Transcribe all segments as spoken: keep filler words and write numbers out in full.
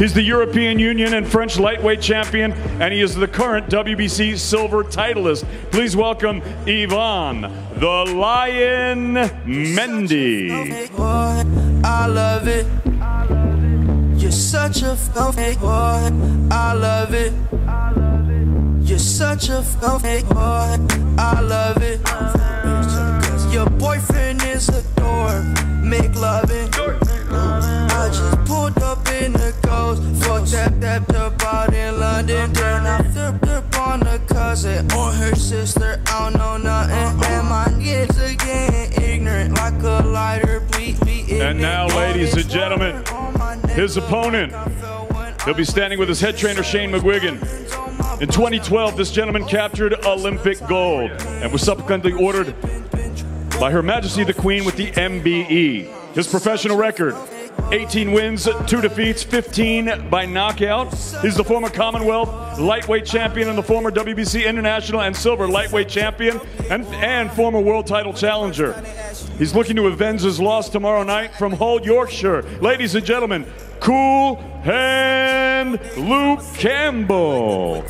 He's the European Union and French lightweight champion, and he is the current W B C silver titleist. Please welcome Yvan the Lion Mendy. I love it. You're such a fake boy. I love it. You're such a fake boy. I love it. Cause your boyfriend is a dork. Make love it. I just pulled up in the ghost. For tap tap tap out in London. Then I flip flip on a cousin or her sister. I don't know nothing. And my kids again ignorant like a lighter bleep. And now, ladies and gentlemen, his opponent, he'll be standing with his head trainer, Shane McGuigan. In twenty twelve, this gentleman captured Olympic gold and was subsequently ordered by Her Majesty the Queen with the M B E. His professional record, eighteen wins, two defeats, fifteen by knockout. He's the former Commonwealth lightweight champion and the former W B C international and silver lightweight champion and, and former world title challenger. He's looking to avenge his loss tomorrow night from Hull, Yorkshire. Ladies and gentlemen, Cool Hand Luke Campbell.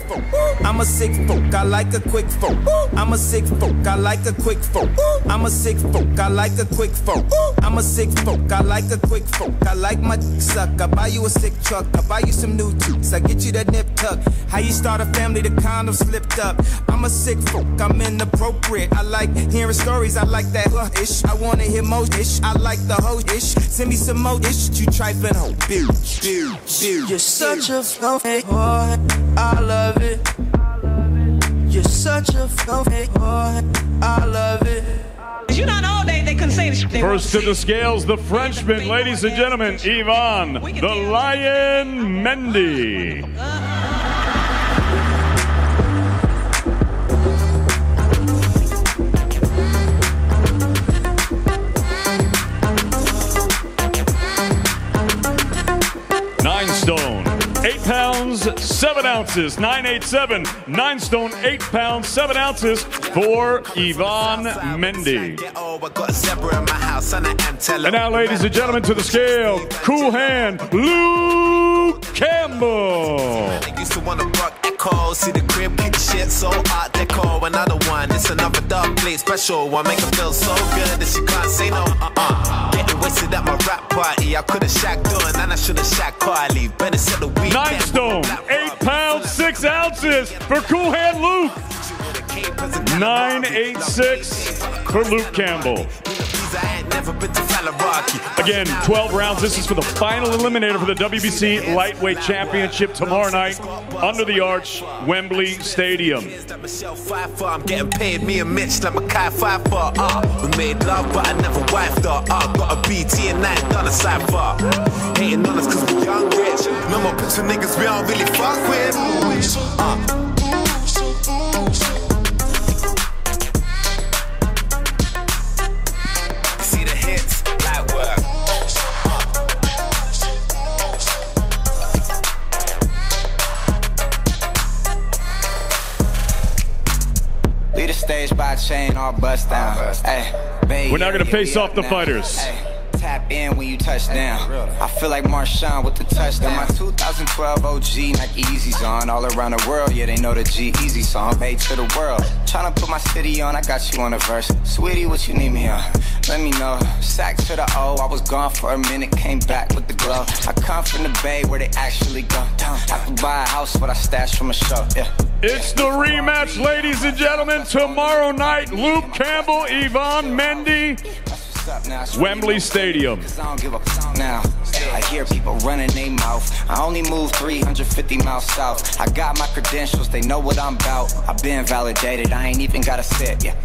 I'm a sick folk, I like a quick folk. I'm a sick folk, I like a quick folk. I'm a sick folk, I like a quick folk. I'm a sick folk, I like a quick folk. I like my dick suck, I buy you a sick truck. I buy you some new cheeks, I get you that nip tuck. How you start a family, the condom slipped up. I'm a sick folk, I'm inappropriate. I like hearing stories, I like that ish. I wanna hear more ish, I like the whole ish. Send me some more ish, you trifling hoe. You're such a fake boy, I love it. You're such a fake boy, I love it. You not all day they can say. First to the scales, the Frenchman, ladies and gentlemen, Yvan the Lion Mendy. eight pounds, seven ounces, nine eight seven, nine stone, eight pounds, seven ounces for Yvan Mendy. And now, ladies and gentlemen, to the scale, Cool Hand Luke Campbell. See the crib, kick shit, so art decor. Another one, it's another dog plate special. One make her feel so good that she can't say no. Uh uh. Getting wasted at my rap party. I could have shacked on, and I should have shacked Carly. Better set the weekend. Nine stone, eight pounds, six ounces for Cool Hand Luke. Nine eight six for Luke Campbell. Again, twelve rounds. This is for the final eliminator for the W B C Lightweight Championship tomorrow night under the arch, Wembley Stadium. I'm getting paid, me and Mitch, like Mackay Pfeiffer. We made love, but I never wifed her. Got a B T and I ain't done a cypher. Hating on us because we young rich. No more picture niggas we don't really fuck with. Chain all bust down. Ay, we're now gonna face off the now. Fighters. Ay, tap in when you touch down. I feel like Marshawn with the touchdown. My two thousand twelve O G Nike Easy's on all around the world. Yeah, they know the G Easy song made to the world. Tryna put my city on. I got you on a verse, sweetie. What you need me on? Let me know. Sack to the O. I was gone for a minute, came back with the glow. I come from the Bay where they actually go down. I could buy a house, but I stashed from a show. Yeah. It's the rematch, ladies and gentlemen. Tomorrow night, Luke Campbell, Yvan Mendy, Wembley Stadium. I don't give a fuck now. I hear people running their mouth. I only move three hundred fifty miles south. I got my credentials, they know what I'm about. I've been validated, I ain't even gotta sit. Yeah.